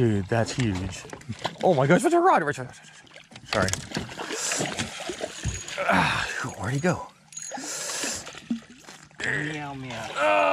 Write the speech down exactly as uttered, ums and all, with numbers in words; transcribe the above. Dude, that's huge. Oh my gosh, it's a rod. Sorry. Ah, where'd he go? Meow, meow.